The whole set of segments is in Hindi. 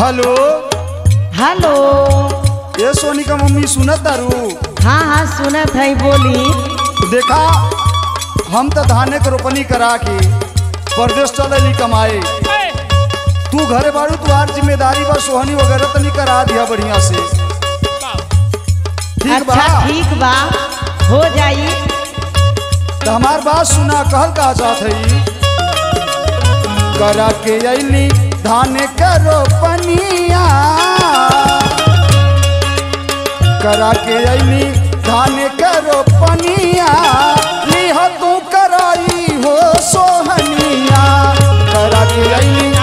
हेलो हेलो ये सोनी का मम्मी सुनत तारू? हाँ हाँ सुनत है। बोली देखा हम तो धाने के रोपनी करा के परदेश चल कमाए, तू घरे बारू तुहार जिम्मेदारी बा सोहनी वगैरह तो नहीं करा दिया बढ़िया से। ठीक बा हो जाई। तो हमार बात सुना, कहल कहा जात है करा के अली धान के रोपनिया, करा के अली धान के रोपनिया, लीह तू कराई हो सोहनिया, करा के अली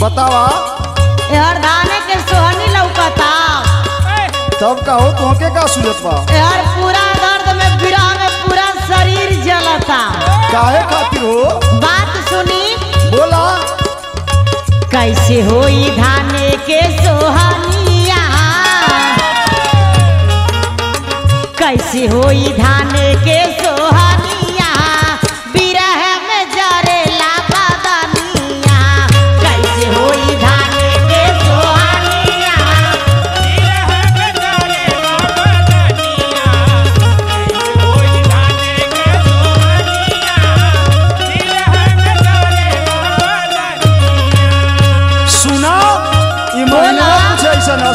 बतावा यार धाने के सोहनी लौकता तब का हो तो के का सुजतवा यार पूरा दर्द में विरह में पूरा शरीर जलता काहे खातिर हो? बात सुनी बोला कैसे होई धाने के सोहनिया, कैसे होई धाने के सोहनी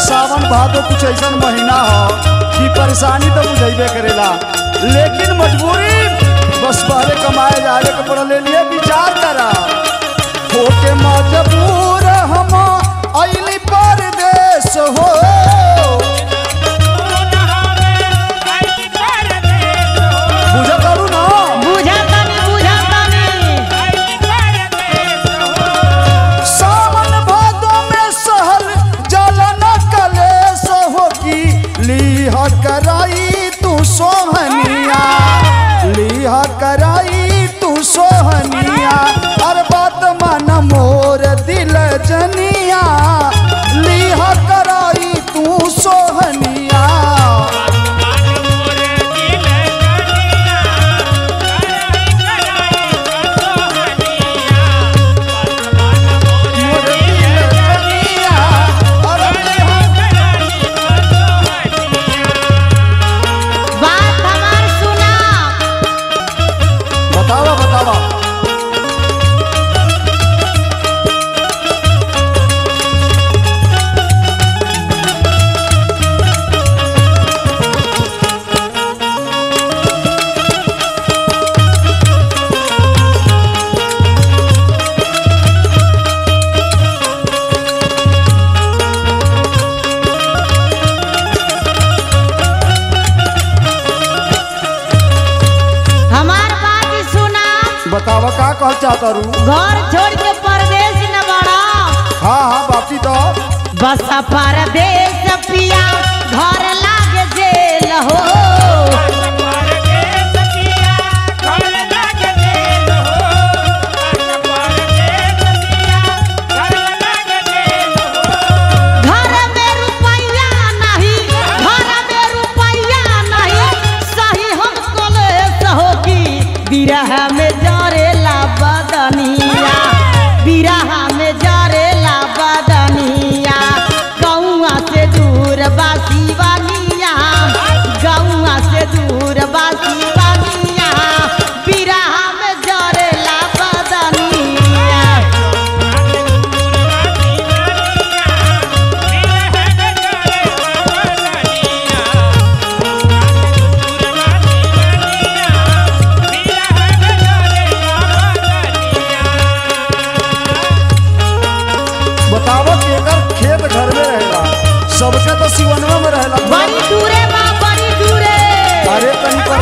सावन भादो कुछ ऐसा महीना हो कि परेशानी तो बुझे करेला, लेकिन मजबूरी बस पहले कमाए जाए के पड़े लिए विचार करा होके मजबूर हम अली परदेश हो, कराई तू सोहनिया, अरे बात मन मोर दिल जनिया, लीहा कराई तू सोहनिया, घर छोड़ के परदेश न बड़ा। हाँ हाँ बाकी तो बस परदेश पिया घर लागे जेल हो,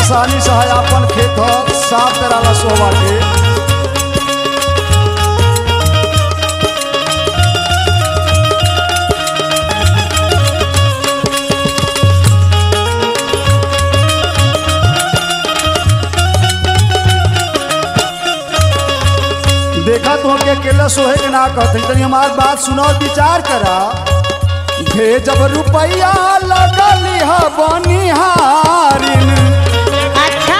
सानी सहाय अपन खेत हो साफ कराला सोहबा के। देखा तो के अकेला सोहे के ना कहते तनी हमार बात सुनो विचार करा। जब रुपया लगली हा बनिहारिन अच्छा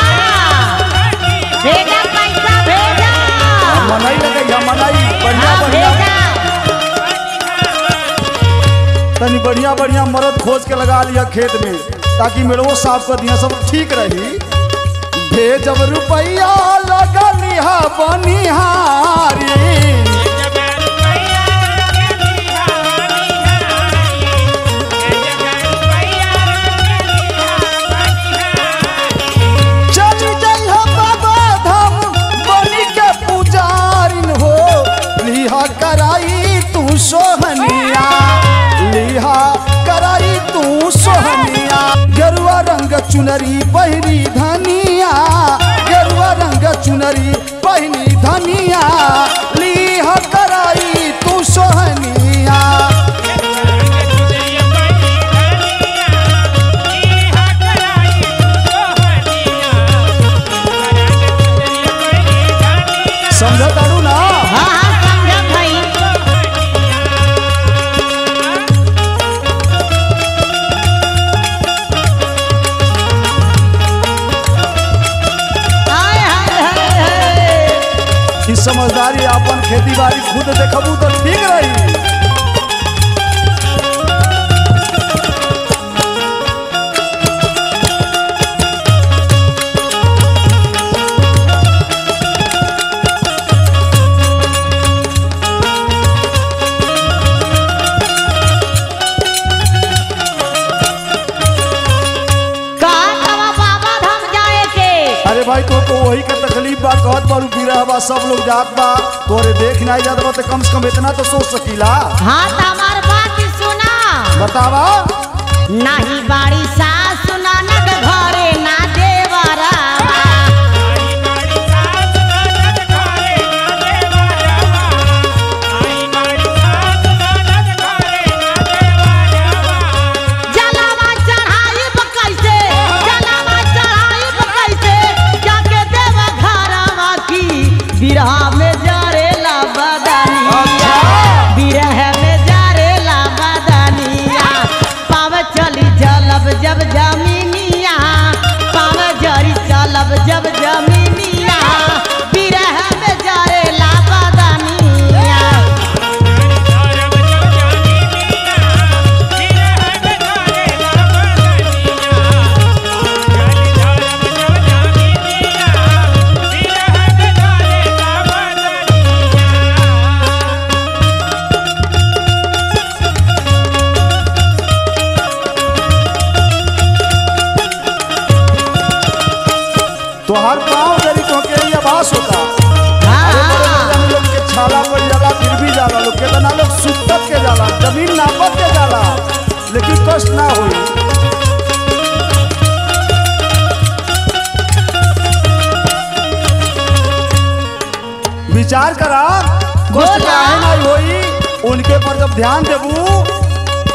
भेजा पैसा भेजा मनाई लगैया मनाई बढ़िया बढ़िया तनी बढ़िया बढ़िया मरद खोज के लगा लिया खेत में ताकि मेरे वो साफ कर दिया सब ठीक रही। जब रुपया लगली हा बनिहारिन चुनरी पहनी धनिया गेरुआ रंग चुनरी पहनी धनिया लीहा कराई तू सोहनिया। समझ तारू ना? हाँ हाँ समझ भाई। समझदारी अपन खेती बाड़ी खुद देखबू तो ठीक रही। अरे भाई तो वही का तकलीफ बा कहत बारू बिरह बा सब लोग जात बा तोरे देख नहीं जात बा तो कम से कम इतना तो सोच सकीला। हां त हमार बात सुना बतावा नाही बाड़ी सा सुना न घरे ना देवरा आई बाड़ी सा सुना न घरे ना देवरा आई बाड़ी सा सुना न घरे ना देवरा जलावा चढ़ाई कैसे जलावा चढ़ाई कैसे जाके देव घरवा की बिरहा में जा रे ला बदानी बिरह में जा रे ला बदानिया पाव चली जलब जब जमीनिया पाव जरी चलब जब जमीनिया बिरह में जा रे ला बदानिया। तो हर गाँव गरीब होके ये बास होता हम लोग के छाला पर जाला फिर भी जाला लोग कितना लोग सुतत के जाला जमीन नापत के जाला लेकिन कष्ट ना हुई। विचार करा कष्ट ना होई उनके पर जब ध्यान देबू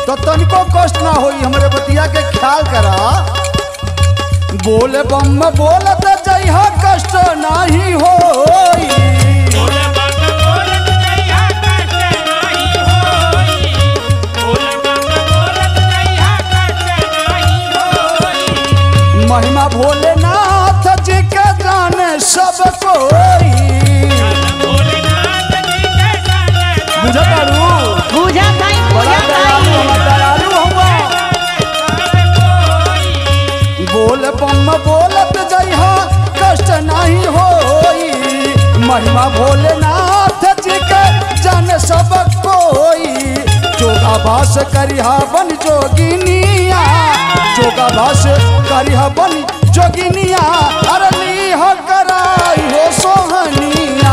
तो तनिको कष्ट ना होई। हमारे बतिया के ख्याल करा बोले बम बोलत जइहा कष्ट नहीं होई बोले बम बोलत जइहा कष्ट नहीं होई बोले बम बोलत जइहा कष्ट नहीं होई महिमा भोलेनाथ जी के जाने सब कोई बुझा तारू बड़ा दयालु हम दयालु हुआ बोले बम बोलत जइहा कष्ट नहीं होई महिमा भोलेनाथ जी के जाने सब कोई योगाभास करिहा बन जोगिनिया योगाभास करिहा बन जोगिनिया अरे लीहा कराई हो सोहनिया।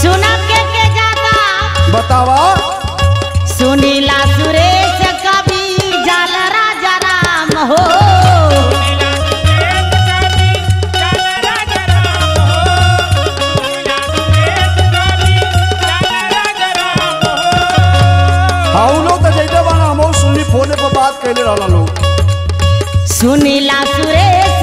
सुना के जाता बतावा सुनीला सुरेश कवि जाल राजा राम हो फोन पर बात कहले रहला लोग सुनीला सुरेश।